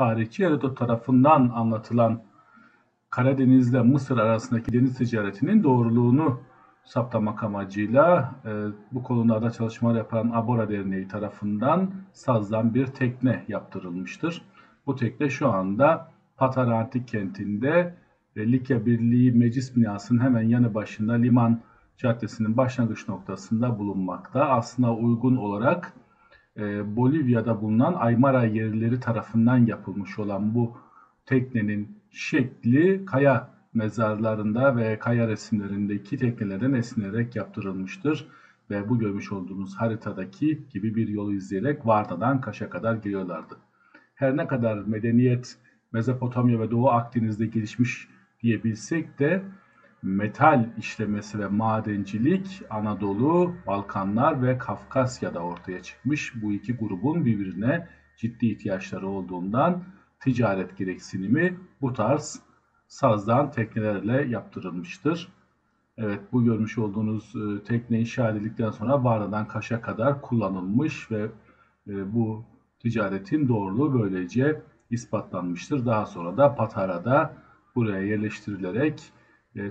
tarihçi Herodot tarafından anlatılan Karadeniz ile Mısır arasındaki deniz ticaretinin doğruluğunu saptamak amacıyla bu konularda çalışmalar yapan Abora Derneği tarafından sazdan bir tekne yaptırılmıştır. Bu tekne şu anda Patara Antik Kenti'nde Likya Birliği Meclis binasının hemen yanı başında liman caddesinin başlangıç noktasında bulunmakta. Aslına uygun olarak Bolivya'da bulunan Aymara yerlileri tarafından yapılmış olan bu teknenin şekli kaya mezarlarında ve kaya resimlerindeki teknelerden esinlenerek yaptırılmıştır. Ve bu görmüş olduğunuz haritadaki gibi bir yolu izleyerek Varda'dan Kaş'a kadar geliyorlardı. Her ne kadar medeniyet Mezopotamya ve Doğu Akdeniz'de gelişmiş diyebilsek de metal işlemesi ve madencilik Anadolu, Balkanlar ve Kafkasya'da ortaya çıkmış. Bu iki grubun birbirine ciddi ihtiyaçları olduğundan ticaret gereksinimi bu tarz sazdan teknelerle yaptırılmıştır. Evet, bu görmüş olduğunuz tekne inşa edildikten sonra Varda'dan Kaş'a kadar kullanılmış ve bu ticaretin doğruluğu böylece ispatlanmıştır. Daha sonra da Patara'da buraya yerleştirilerek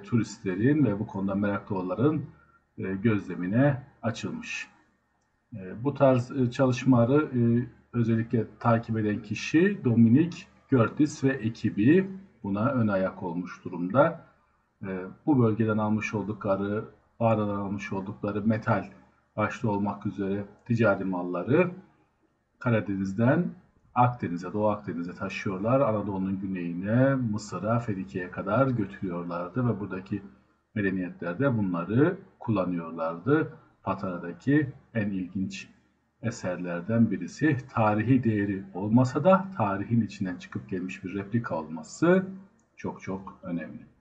turistlerin ve bu konuda meraklı olanların gözlemine açılmış. Bu tarz çalışmaları özellikle takip eden kişi Dominique Görlitz ve ekibi buna ön ayak olmuş durumda. Bu bölgeden almış oldukları, Varda'dan almış oldukları metal başta olmak üzere ticari malları Karadeniz'den Akdeniz'e, Doğu Akdeniz'e taşıyorlar. Anadolu'nun güneyine, Mısır'a, Fenike'ye kadar götürüyorlardı ve buradaki medeniyetler de bunları kullanıyorlardı. Patara'daki en ilginç eserlerden birisi, tarihi değeri olmasa da tarihin içinden çıkıp gelmiş bir replika olması çok çok önemli.